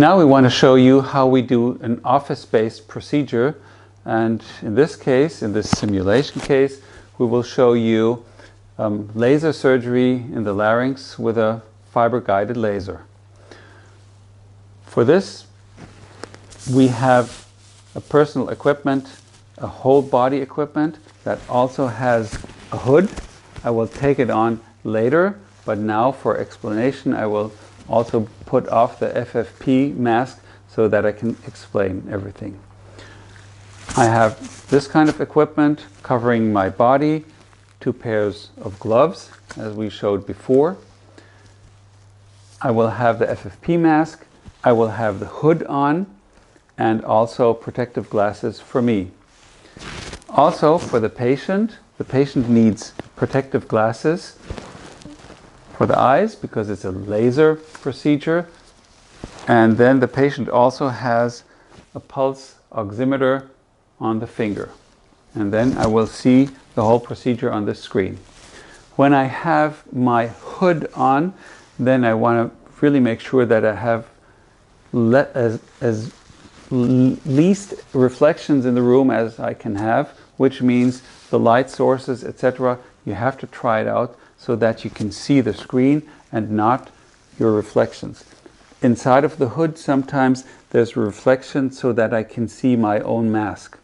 Now we want to show you how we do an office-based procedure, and in this case, in this simulation case, we will show you laser surgery in the larynx with a fiber-guided laser. For this, we have a personal equipment, a whole body equipment that also has a hood. I will take it on later, but now for explanation I will also put off the FFP mask so that I can explain everything. I have this kind of equipment covering my body, two pairs of gloves as we showed before. I will have the FFP mask, I will have the hood on, and also protective glasses for me. Also for the patient needs protective glasses for the eyes because it's a laser procedure. And then the patient also has a pulse oximeter on the finger. And then I will see the whole procedure on the screen. When I have my hood on, then I want to really make sure that I have as least reflections in the room as I can have, which means the light sources, etc. You have to try it out so that you can see the screen and not your reflections. Inside of the hood sometimes there's reflection so that I can see my own mask.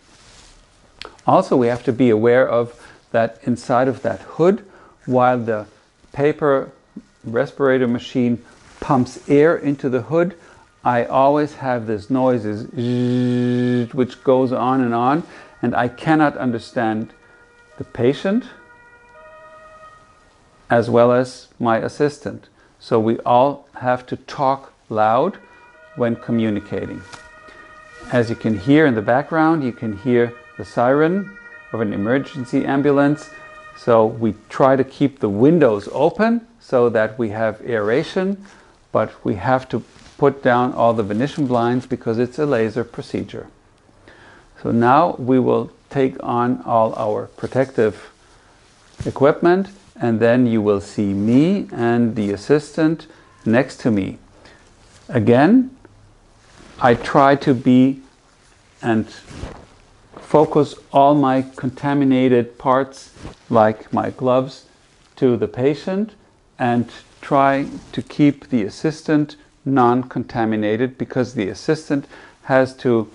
Also, we have to be aware of that inside of that hood, while the paper respirator machine pumps air into the hood, I always have this noise which goes on, and I cannot understand the patient as well as my assistant. So we all have to talk loud when communicating. As you can hear in the background, you can hear the siren of an emergency ambulance. So we try to keep the windows open so that we have aeration, but we have to put down all the Venetian blinds because it's a laser procedure. So now we will take on all our protective equipment, and then you will see me and the assistant next to me. Again, I try to be and focus all my contaminated parts, like my gloves, to the patient, and try to keep the assistant non-contaminated, because the assistant has to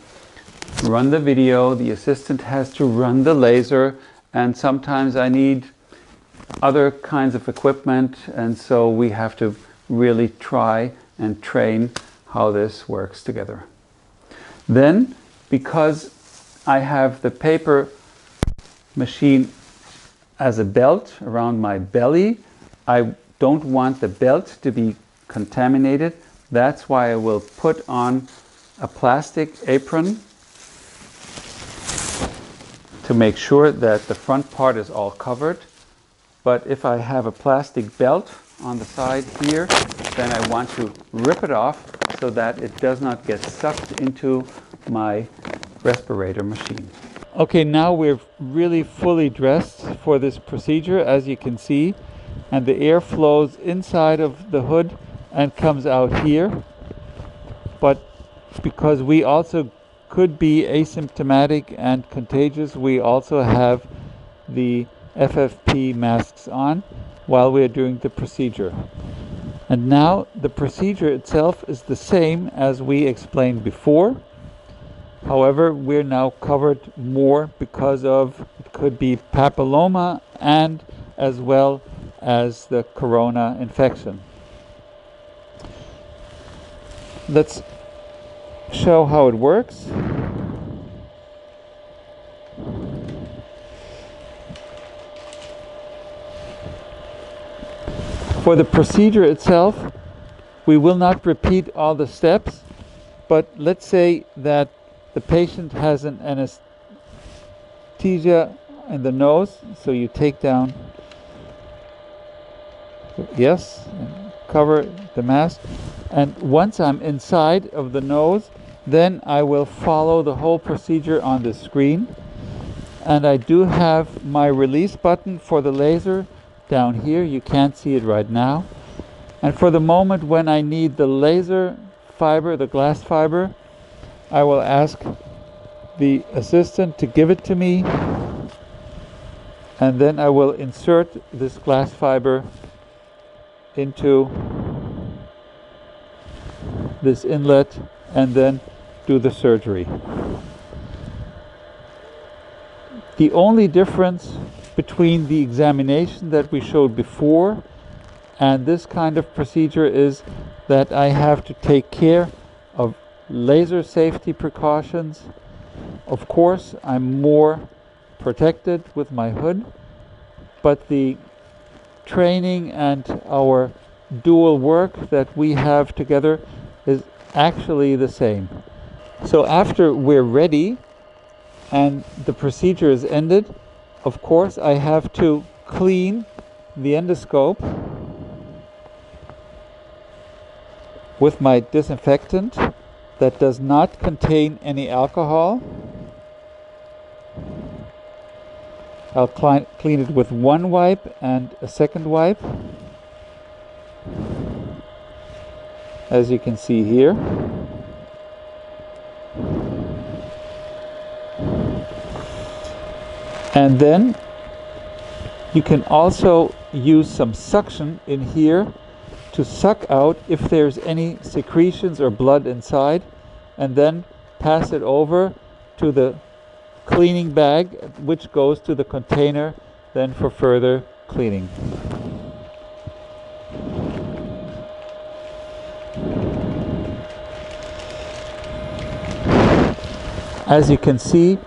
run the video, the assistant has to run the laser, and sometimes I need other kinds of equipment, and so we have to really try and train how this works together. Then, because I have the paper machine as a belt around my belly, I don't want the belt to be contaminated. That's why I will put on a plastic apron to make sure that the front part is all covered. But if I have a plastic belt on the side here, then I want to rip it off so that it does not get sucked into my respirator machine. Okay, now we're really fully dressed for this procedure, as you can see, and the air flows inside of the hood and comes out here. But because we also could be asymptomatic and contagious, we also have the FFP masks on while we're doing the procedure. And now the procedure itself is the same as we explained before. However, we're now covered more because of it could be papilloma and as well as the corona infection. Let's show how it works. For the procedure itself, we will not repeat all the steps, but let's say that the patient has an anesthesia in the nose, so you take down, yes, and cover the mask. And once I'm inside of the nose, then I will follow the whole procedure on the screen. And I do have my release button for the laser down here. You can't see it right now. And for the moment when I need the laser fiber, the glass fiber. I will ask the assistant to give it to me, and then I will insert this glass fiber into this inlet and then do the surgery. The only difference between the examination that we showed before and this kind of procedure is that I have to take care of laser safety precautions. Of course, I'm more protected with my hood, but the training and our dual work that we have together is actually the same. So after we're ready and the procedure is ended, of course I have to clean the endoscope with my disinfectant that does not contain any alcohol. I'll clean it with one wipe and a second wipe, as you can see here. And then you can also use some suction in here to suck out if there's any secretions or blood inside, and then pass it over to the cleaning bag, which goes to the container then for further cleaning. As you can see,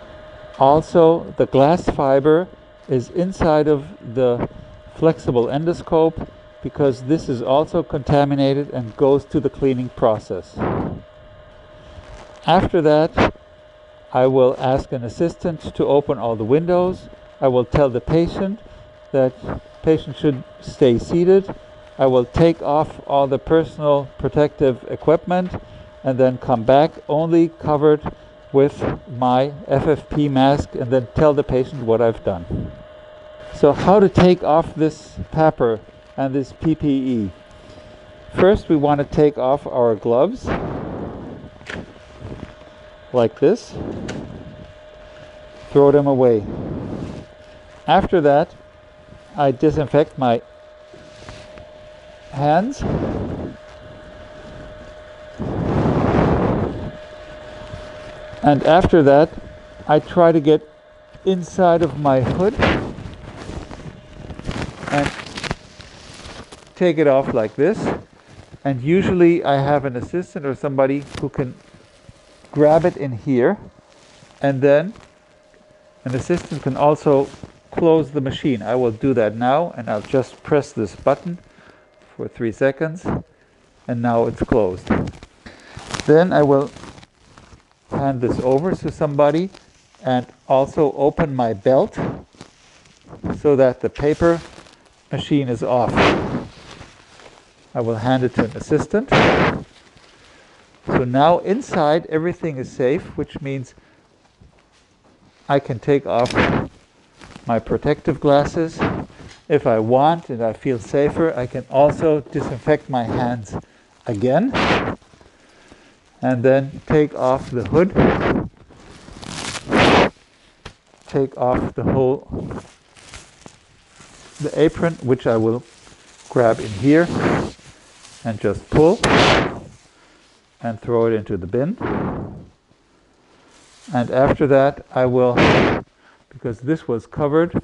also the glass fiber is inside of the flexible endoscope, because this is also contaminated and goes to the cleaning process. After that, I will ask an assistant to open all the windows. I will tell the patient that patient should stay seated. I will take off all the personal protective equipment and then come back only covered with my FFP mask, and then tell the patient what I've done. So how to take off this PPE and this PPE? First, we want to take off our gloves like this, throw them away. After that, I disinfect my hands, and after that I try to get inside of my hood and take it off like this, and usually I have an assistant or somebody who can grab it in here, and then an assistant can also close the machine. I will do that now, and I'll just press this button for 3 seconds, and now it's closed. Then I will hand this over to somebody and also open my belt so that the paper machine is off. I will hand it to an assistant. So now inside everything is safe, which means I can take off my protective glasses if I want and I feel safer. I can also disinfect my hands again and then take off the hood, take off the apron, which I will grab in here and just pull and throw it into the bin. And after that I will, because this was covered,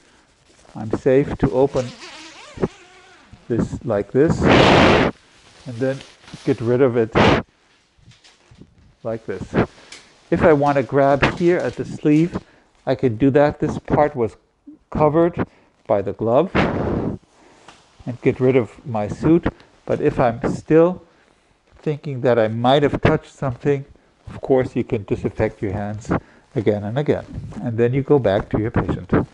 I'm safe to open this like this and then get rid of it like this. If I want to grab here at the sleeve, I can do that. This part was covered by the glove, and get rid of my suit. But if I'm still thinking that I might have touched something, of course you can disinfect your hands again and again, and then you go back to your patient.